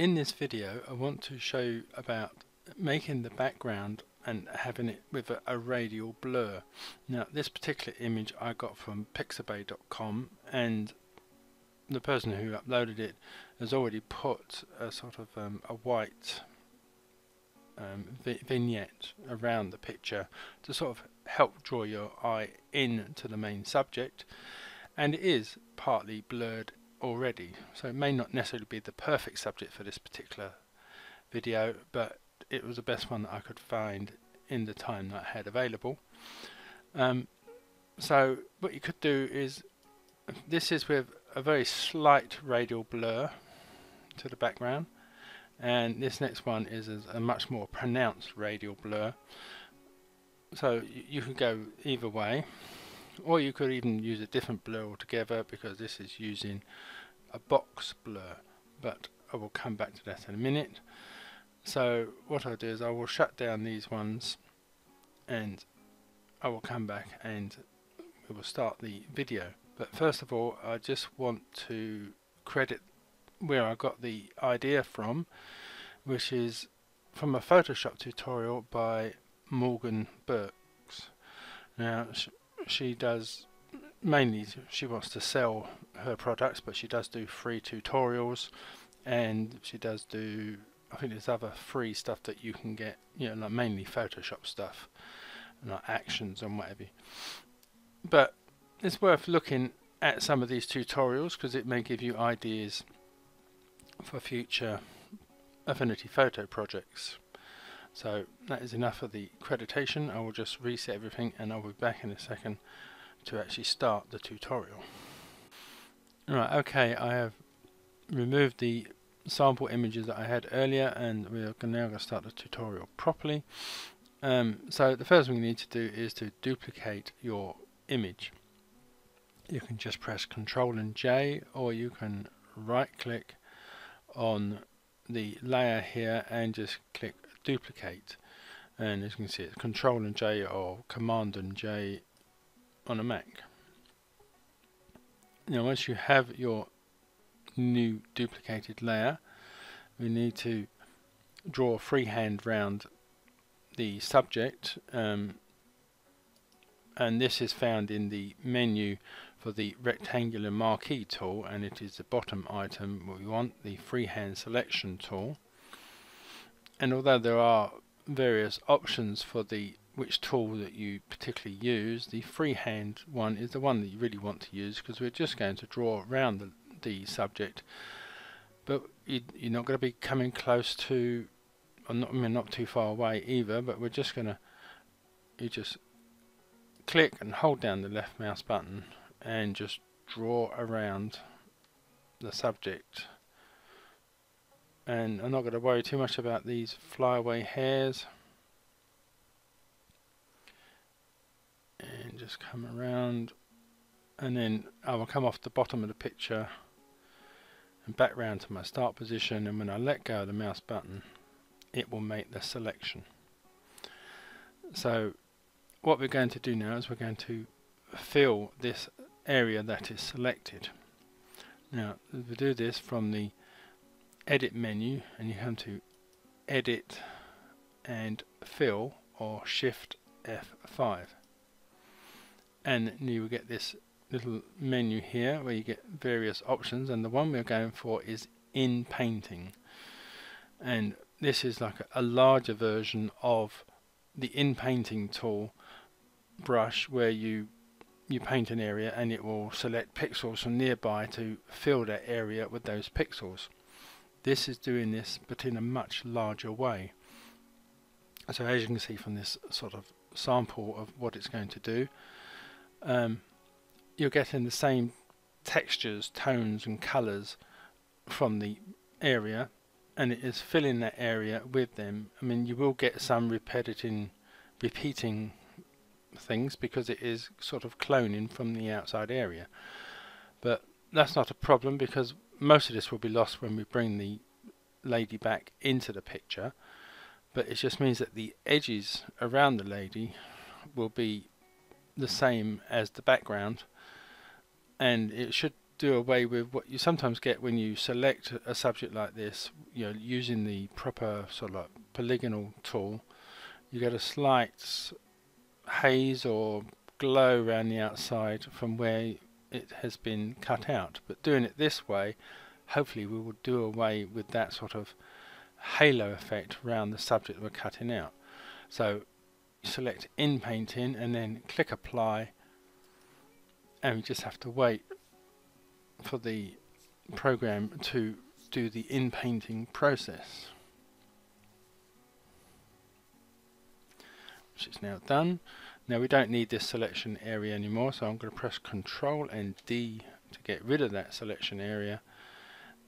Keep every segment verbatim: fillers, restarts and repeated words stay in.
In this video I want to show about making the background and having it with a, a radial blur. Now this particular image I got from Pixabay dot com, and the person who uploaded it has already put a sort of um, a white um, vignette around the picture to sort of help draw your eye in to the main subject, and it is partly blurred already, so it may not necessarily be the perfect subject for this particular video, but it was the best one that I could find in the time that I had available. Um, so what you could do is, this is with a very slight radial blur to the background, and this next one is a much more pronounced radial blur, so you can go either way. Or you could even use a different blur altogether, because this is using a box blur, but I will come back to that in a minute. So what I'll do is I will shut down these ones and I will come back and we will start the video. But first of all, I just want to credit where I got the idea from, which is from a Photoshop tutorial by Morgan Burks. Now she does, mainly she wants to sell her products, but she does do free tutorials, and she does do, I think there's other free stuff that you can get, you know, like mainly Photoshop stuff, like actions and whatever. But it's worth looking at some of these tutorials, because it may give you ideas for future Affinity Photo projects. So that is enough of the accreditation. I will just reset everything and I'll be back in a second to actually start the tutorial. Right, okay, I have removed the sample images that I had earlier, and we are now going to start the tutorial properly. Um, so the first thing you need to do is to duplicate your image. You can just press Control and J, or you can right click on the layer here and just click duplicate, and as you can see it's Control and J or Command and J on a Mac. Now once you have your new duplicated layer, we need to draw freehand round the subject, um, and this is found in the menu for the rectangular marquee tool, and it is the bottom item what we want, the freehand selection tool. And although there are various options for the which tool that you particularly use, the freehand one is the one that you really want to use, because we're just going to draw around the, the subject, but you, you're not going to be coming close to, or not, I mean, not too far away either, but we're just going to, you just click and hold down the left mouse button and just draw around the subject. And I'm not going to worry too much about these flyaway hairs, and just come around, and then I will come off the bottom of the picture and back round to my start position, and when I let go of the mouse button it will make the selection. So what we're going to do now is we're going to fill this area that is selected. Now we do this from the Edit menu, and you come to Edit and Fill, or Shift F five, and you will get this little menu here where you get various options, and the one we're going for is In Painting, and this is like a larger version of the In Painting tool brush, where you you paint an area and it will select pixels from nearby to fill that area with those pixels. This is doing this, but in a much larger way. So as you can see from this sort of sample of what it's going to do, um, you're getting the same textures, tones and colours from the area, and it is filling that area with them. I mean, you will get some repeating, repeating things, because it is sort of cloning from the outside area, but that's not a problem, because most of this will be lost when we bring the lady back into the picture, but it just means that the edges around the lady will be the same as the background, and it should do away with what you sometimes get when you select a subject like this, you know, using the proper sort of like polygonal tool. You get a slight haze or glow around the outside from where it has been cut out, but doing it this way, hopefully we will do away with that sort of halo effect around the subject we're cutting out. So select in painting and then click apply, and we just have to wait for the program to do the in painting process, which is now done. Now we don't need this selection area anymore, so I'm going to press Control and D to get rid of that selection area.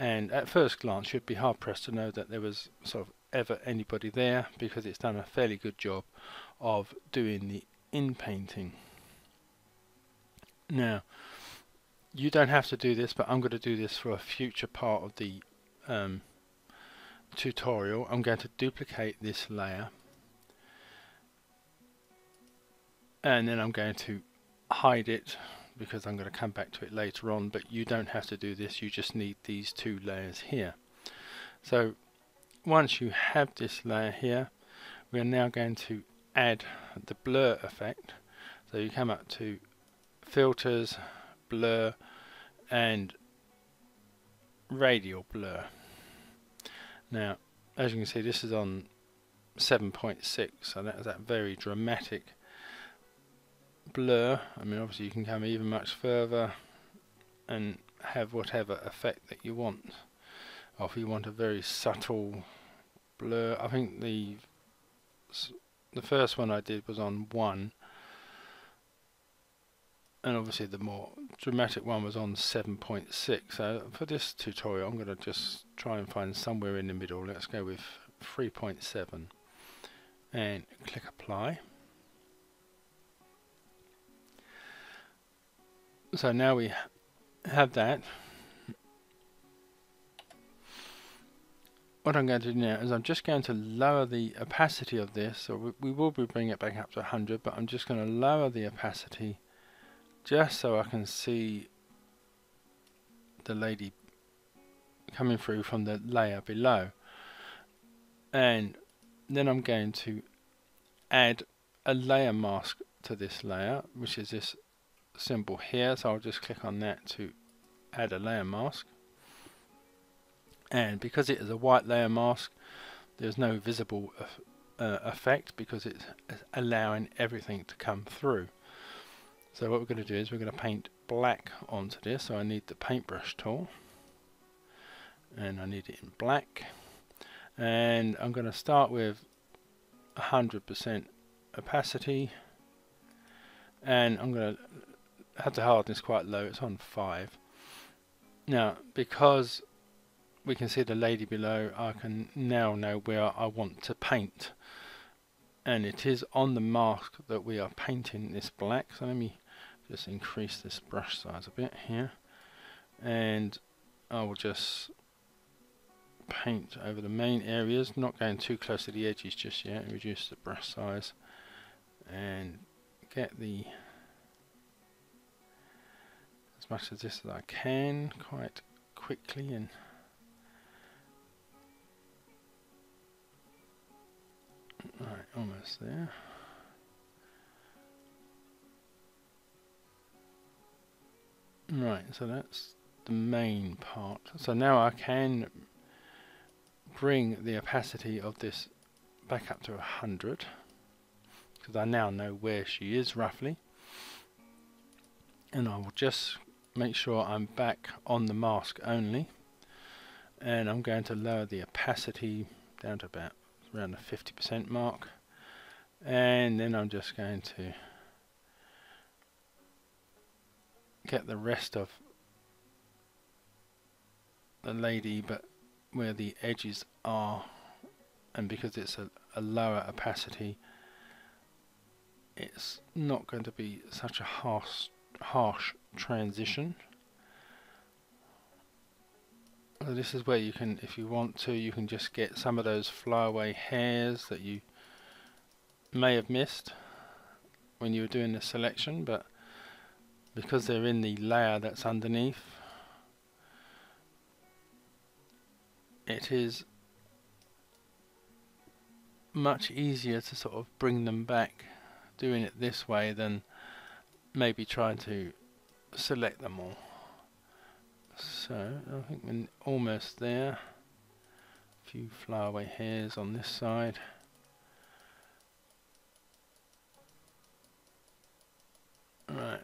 And at first glance you'd be hard pressed to know that there was sort of ever anybody there, because it's done a fairly good job of doing the in painting. Now you don't have to do this, but I'm going to do this for a future part of the um, tutorial. I'm going to duplicate this layer, and then I'm going to hide it because I'm going to come back to it later on, but you don't have to do this, you just need these two layers here. So once you have this layer here, we're now going to add the blur effect. So you come up to filters, blur and radial blur. Now as you can see, this is on seven point six, so that's that very dramatic blur. I mean, obviously you can come even much further and have whatever effect that you want, or if you want a very subtle blur. I think the the first one I did was on one, and obviously the more dramatic one was on seven point six. So for this tutorial I'm going to just try and find somewhere in the middle. Let's go with three point seven and click apply. So now we have that. What I'm going to do now is I'm just going to lower the opacity of this. So we, we will be bringing it back up to one hundred, but I'm just going to lower the opacity just so I can see the lady coming through from the layer below. And then I'm going to add a layer mask to this layer, which is this symbol here. So I'll just click on that to add a layer mask, and because it is a white layer mask there's no visible uh, effect, because it's allowing everything to come through. So what we're going to do is we're going to paint black onto this. So I need the paintbrush tool and I need it in black, and I'm going to start with one hundred percent opacity, and I'm going to have the hardness quite low, it's on five. Now because we can see the lady below, I can now know where I want to paint, and it is on the mask that we are painting this black. So let me just increase this brush size a bit here, and I will just paint over the main areas, not going too close to the edges just yet. Reduce the brush size and get the as much of this as I can quite quickly, and right, almost there. Right, so that's the main part. So now I can bring the opacity of this back up to one hundred, because I now know where she is roughly, and I will just make sure I'm back on the mask only, and I'm going to lower the opacity down to about around the fifty percent mark, and then I'm just going to get the rest of the lady, but where the edges are, and because it's a, a lower opacity it's not going to be such a harsh, harsh transition. So this is where you can, if you want to, you can just get some of those flyaway hairs that you may have missed when you were doing the selection, but because they're in the layer that's underneath, it is much easier to sort of bring them back doing it this way than maybe trying to select them all. So I think we're almost there. A few flyaway hairs on this side. Right,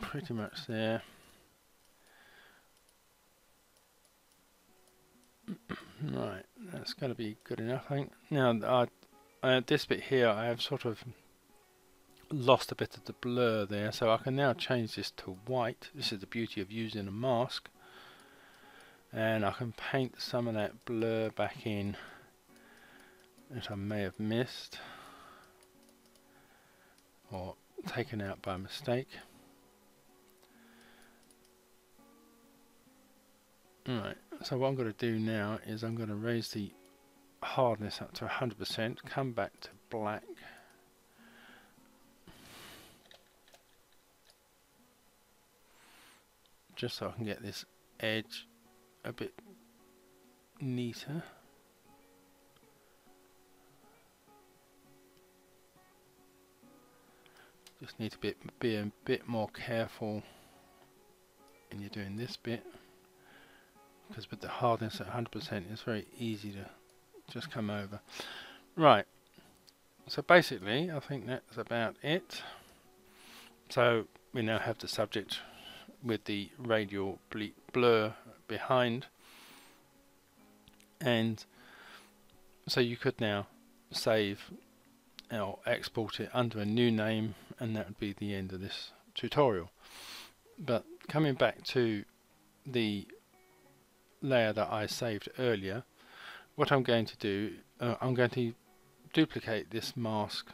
pretty much there. Right, that's going to be good enough, I think. Now, I, I, this bit here, I have sort of lost a bit of the blur there, so I can now change this to white. This is the beauty of using a mask. And I can paint some of that blur back in that I may have missed or taken out by mistake. Alright, so what I'm going to do now is I'm going to raise the hardness up to one hundred percent, come back to black. Just so I can get this edge a bit neater. Just need to be, be a bit more careful when you're doing this bit, because with the hardness at one hundred percent it's very easy to just come over. Right, so basically I think that's about it. So we now have the subject with the radial blur behind, and so you could now save or export it under a new name, and that would be the end of this tutorial. But coming back to the layer that I saved earlier, what I'm going to do, uh, I'm going to duplicate this mask,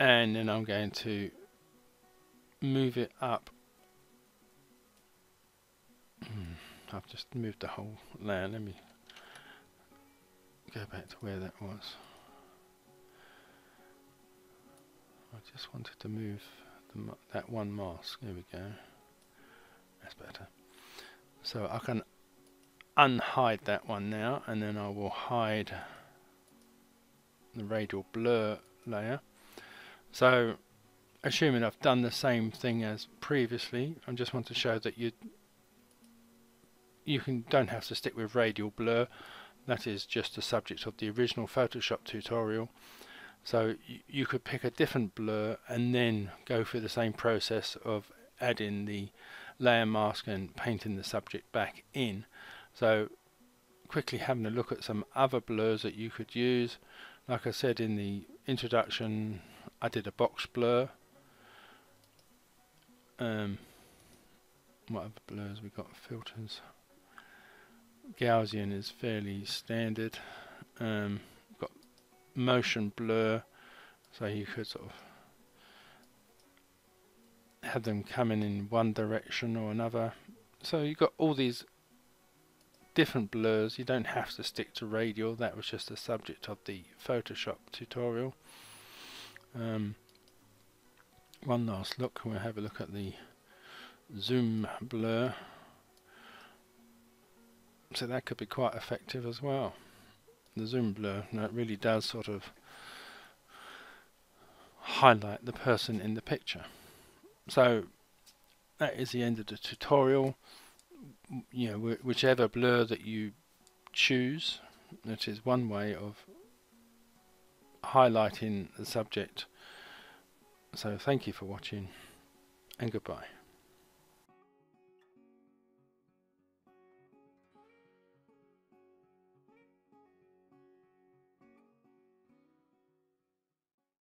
and then I'm going to move it up. I've just moved the whole layer. Let me go back to where that was. I just wanted to move the, that one mask. There we go. That's better. So I can unhide that one now, and then I will hide the radial blur layer. So assuming I've done the same thing as previously, I just want to show that you you can don't have to stick with radial blur. That is just the subject of the original Photoshop tutorial. So you, you could pick a different blur and then go through the same process of adding the layer mask and painting the subject back in. So quickly having a look at some other blurs that you could use. Like I said in the introduction, I did a box blur. Um, what other blurs we got? Filters. Gaussian is fairly standard. Um, got motion blur, so you could sort of have them coming in one direction or another. So you've got all these different blurs. You don't have to stick to radial. That was just the subject of the Photoshop tutorial. Um, one last look, we'll have a look at the zoom blur. So that could be quite effective as well. The zoom blur, and that really does sort of highlight the person in the picture. So that is the end of the tutorial. You know, wh whichever blur that you choose, that is one way of highlighting the subject. So thank you for watching, and goodbye.